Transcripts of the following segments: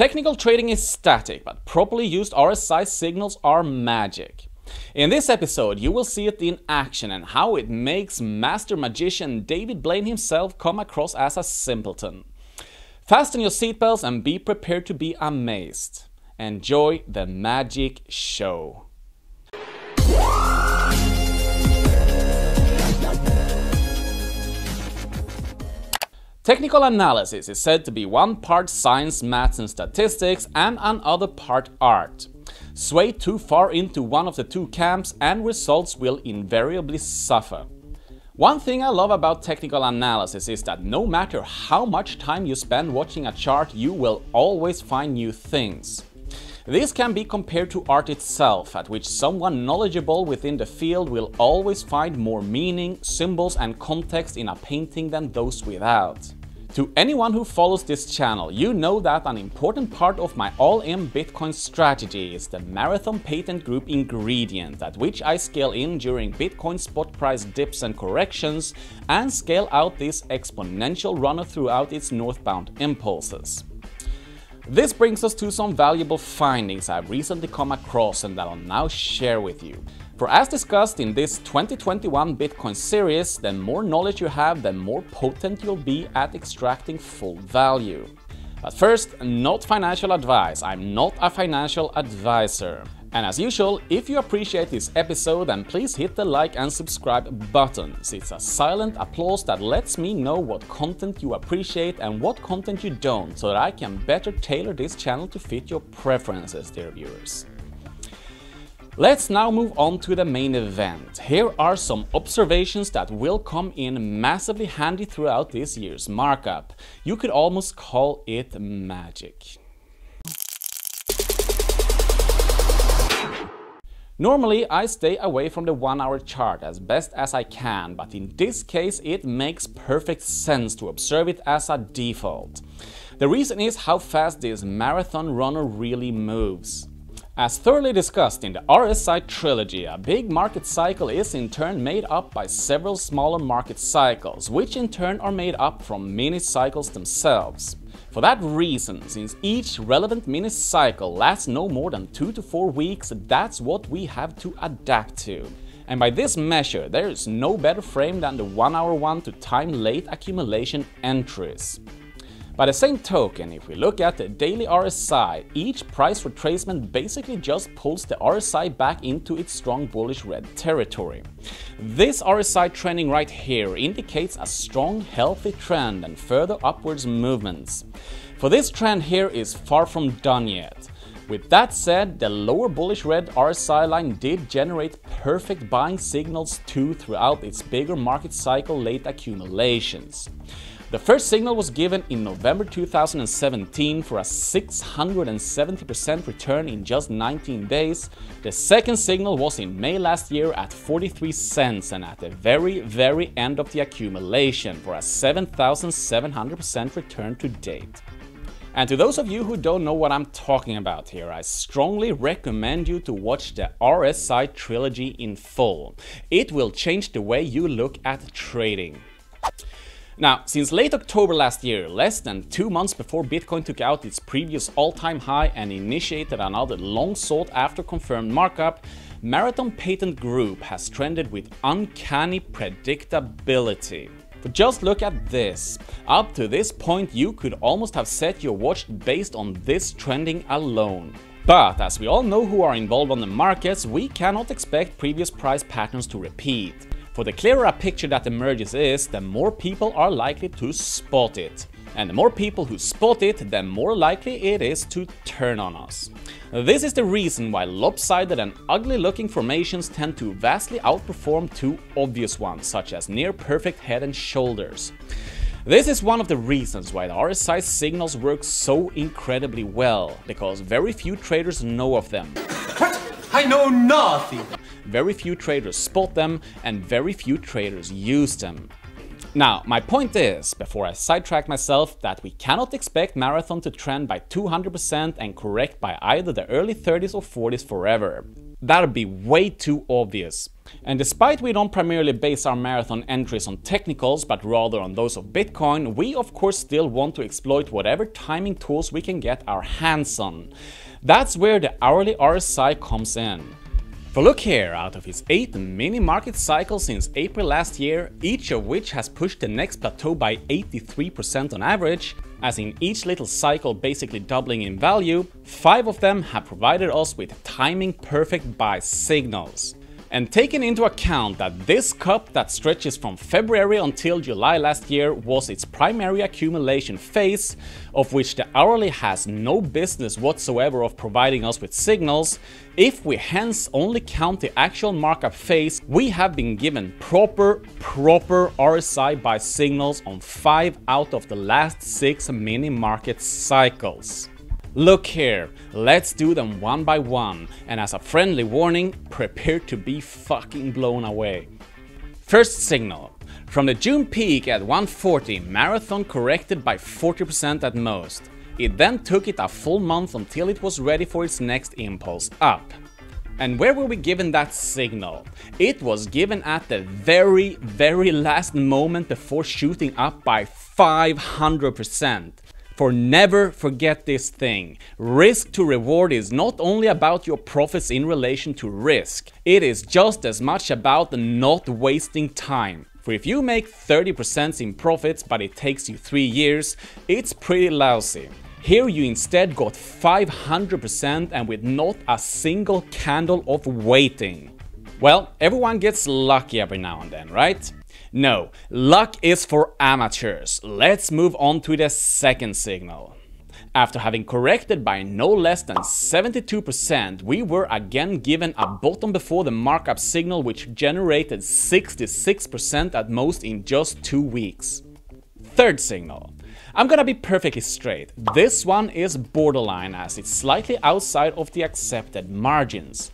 Technical trading is static, but properly used RSI signals are magic. In this episode, you will see it in action and how it makes master magician David Blaine himself come across as a simpleton. Fasten your seatbelts and be prepared to be amazed. Enjoy the magic show. Technical analysis is said to be one part science, maths and statistics, and another part art. Sway too far into one of the two camps and results will invariably suffer. One thing I love about technical analysis is that no matter how much time you spend watching a chart, you will always find new things. This can be compared to art itself, at which someone knowledgeable within the field will always find more meaning, symbols and context in a painting than those without. To anyone who follows this channel, you know that an important part of my all-in Bitcoin strategy is the Marathon Patent Group ingredient, at which I scale in during Bitcoin spot price dips and corrections and scale out this exponential runner throughout its northbound impulses. This brings us to some valuable findings I've recently come across and that I'll now share with you. For as discussed in this 2021 Bitcoin series, the more knowledge you have, the more potent you'll be at extracting full value. But first, not financial advice. I'm not a financial advisor. And as usual, if you appreciate this episode, then please hit the like and subscribe buttons. It's a silent applause that lets me know what content you appreciate and what content you don't, so that I can better tailor this channel to fit your preferences, dear viewers. Let's now move on to the main event. Here are some observations that will come in massively handy throughout this year's markup. You could almost call it magic. Normally, I stay away from the 1-hour chart as best as I can, but in this case it makes perfect sense to observe it as a default. The reason is how fast this marathon runner really moves. As thoroughly discussed in the RSI trilogy, a big market cycle is in turn made up by several smaller market cycles, which in turn are made up from mini-cycles themselves. For that reason, since each relevant mini-cycle lasts no more than 2 to 4 weeks, that's what we have to adapt to. And by this measure, there is no better frame than the 1-hour one to time late accumulation entries. By the same token, if we look at the daily RSI, each price retracement basically just pulls the RSI back into its strong bullish red territory. This RSI trending right here indicates a strong, healthy trend and further upwards movements. For this trend here is far from done yet. With that said, the lower bullish red RSI line did generate perfect buying signals too throughout its bigger market cycle late accumulations. The first signal was given in November 2017 for a 670% return in just 19 days. The second signal was in May last year at 43 cents and at the very end of the accumulation for a 7,700% return to date. And to those of you who don't know what I'm talking about here, I strongly recommend you to watch the RSI trilogy in full. It will change the way you look at trading. Now, since late October last year, less than 2 months before Bitcoin took out its previous all-time high and initiated another long-sought-after confirmed markup, Marathon Patent Group has trended with uncanny predictability. But just look at this. Up to this point, you could almost have set your watch based on this trending alone. But as we all know who are involved on the markets, we cannot expect previous price patterns to repeat. For the clearer a picture that emerges is, the more people are likely to spot it. And the more people who spot it, the more likely it is to turn on us. This is the reason why lopsided and ugly-looking formations tend to vastly outperform too obvious ones, such as near-perfect head and shoulders. This is one of the reasons why the RSI signals work so incredibly well, because very few traders know of them. I know nothing! Very few traders spot them, and very few traders use them. Now, my point is, before I sidetrack myself, that we cannot expect Marathon to trend by 200% and correct by either the early 30s or 40s forever. that would be way too obvious. And despite we don't primarily base our marathon entries on technicals, but rather on those of Bitcoin, we of course still want to exploit whatever timing tools we can get our hands on. That's where the hourly RSI comes in. For look here, out of its 8 mini-market cycles since April last year, each of which has pushed the next plateau by 83% on average, as in each little cycle basically doubling in value, 5 of them have provided us with timing perfect buy signals. And taking into account that this cup that stretches from February until July last year was its primary accumulation phase, of which the hourly has no business whatsoever of providing us with signals, if we hence only count the actual markup phase, we have been given proper RSI buy signals on 5 out of the last 6 mini market cycles. Look here, let's do them one by one, and as a friendly warning, prepare to be fucking blown away. First signal. From the June peak at 140, Marathon corrected by 40% at most. It then took it a full month until it was ready for its next impulse up. And where were we given that signal? It was given at the very last moment before shooting up by 500%. For never forget this thing, risk to reward is not only about your profits in relation to risk, it is just as much about not wasting time. For if you make 30% in profits but it takes you 3 years, it's pretty lousy. Here you instead got 500% and with not a single candle of waiting. Well, everyone gets lucky every now and then, right? No, luck is for amateurs. Let's move on to the second signal. After having corrected by no less than 72%, we were again given a bottom before the markup signal, which generated 66% at most in just 2 weeks. Third signal. I'm gonna be perfectly straight. This one is borderline as it's slightly outside of the accepted margins.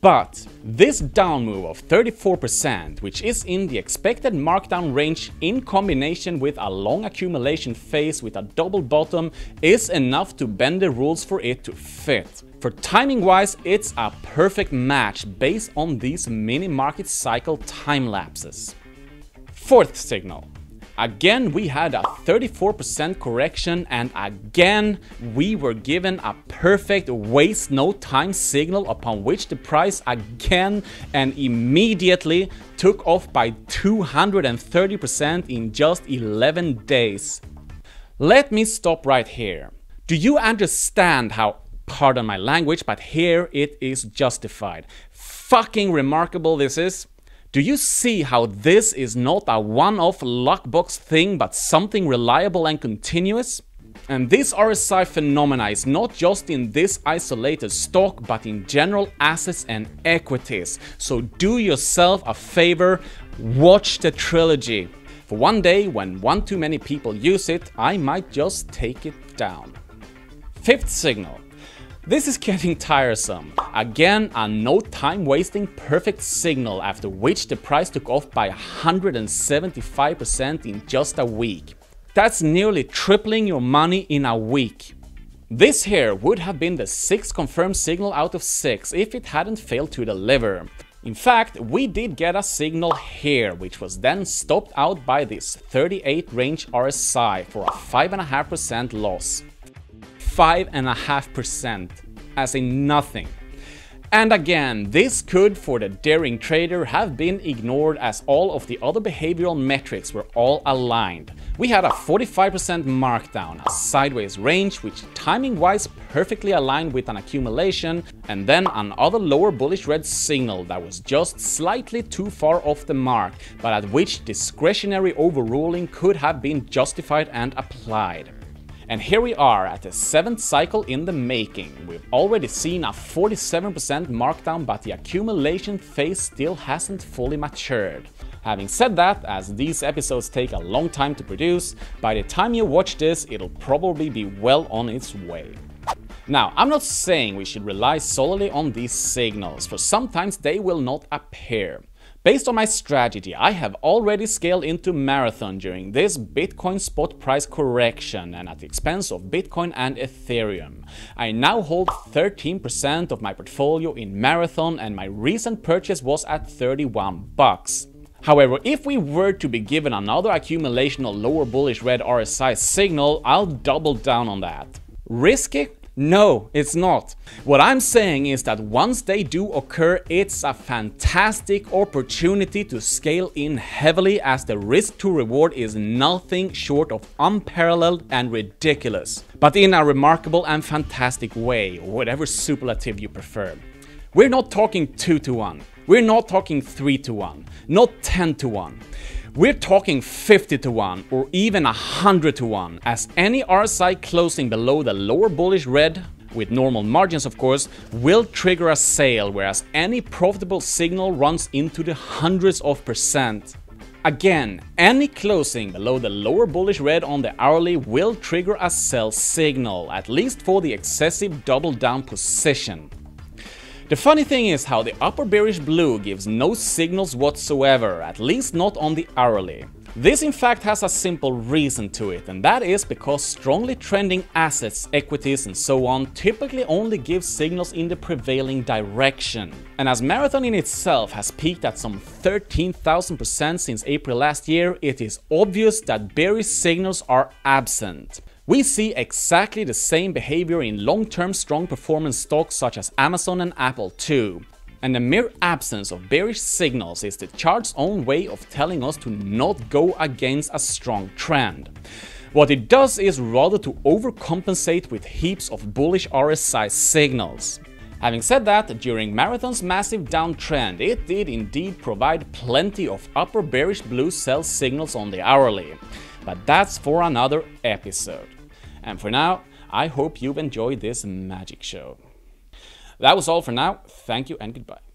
But this down move of 34%, which is in the expected markdown range in combination with a long accumulation phase with a double bottom, is enough to bend the rules for it to fit. For timing wise, it's a perfect match based on these mini market cycle time lapses. Fourth signal. Again, we had a 34% correction, and again, we were given a perfect waste no time signal upon which the price again and immediately took off by 230% in just 11 days. Let me stop right here. Do you understand how, pardon my language, but here it is justified, fucking remarkable this is? Do you see how this is not a one-off luckbox thing, but something reliable and continuous? And this RSI phenomena is not just in this isolated stock, but in general assets and equities. So do yourself a favor, watch the trilogy. For one day, when one too many people use it, I might just take it down. Fifth signal. This is getting tiresome. Again, a no time wasting perfect signal, after which the price took off by 175% in just a week. That's nearly tripling your money in a week. This here would have been the 6th confirmed signal out of 6 if it hadn't failed to deliver. In fact, we did get a signal here, which was then stopped out by this 38 range RSI for a 5.5% loss. 5.5%, as in nothing. And again, this could for the daring trader have been ignored as all of the other behavioral metrics were all aligned. We had a 45% markdown, a sideways range which timing-wise perfectly aligned with an accumulation, and then another lower bullish red signal that was just slightly too far off the mark, but at which discretionary overruling could have been justified and applied. And here we are at the 7th cycle in the making. We've already seen a 47% markdown, but the accumulation phase still hasn't fully matured. Having said that, as these episodes take a long time to produce, by the time you watch this, it'll probably be well on its way. Now, I'm not saying we should rely solely on these signals, for sometimes they will not appear. Based on my strategy, I have already scaled into Marathon during this Bitcoin spot price correction and at the expense of Bitcoin and Ethereum. I now hold 13% of my portfolio in Marathon and my recent purchase was at 31 bucks. However, if we were to be given another accumulation or lower bullish red RSI signal, I'll double down on that. Risky? No, it's not. What I'm saying is that once they do occur, it's a fantastic opportunity to scale in heavily, as the risk to reward is nothing short of unparalleled and ridiculous, but in a remarkable and fantastic way, whatever superlative you prefer. We're not talking 2-to-1. We're not talking 3-to-1, not 10-to-1. We're talking 50-to-1 or even 100-to-1, as any RSI closing below the lower bullish red, with normal margins of course, will trigger a sale, whereas any profitable signal runs into the hundreds of percent. Again, any closing below the lower bullish red on the hourly will trigger a sell signal, at least for the excessive double down position. The funny thing is how the upper bearish blue gives no signals whatsoever, at least not on the hourly. This in fact has a simple reason to it, and that is because strongly trending assets, equities and so on typically only give signals in the prevailing direction. And as Marathon in itself has peaked at some 13,000% since April last year, it is obvious that bearish signals are absent. We see exactly the same behavior in long-term strong performance stocks such as Amazon and Apple too. And the mere absence of bearish signals is the chart's own way of telling us to not go against a strong trend. What it does is rather to overcompensate with heaps of bullish RSI signals. Having said that, during Marathon's massive downtrend, it did indeed provide plenty of upper bearish blue sell signals on the hourly. But that's for another episode. And for now, I hope you've enjoyed this magic show. That was all for now. Thank you and goodbye.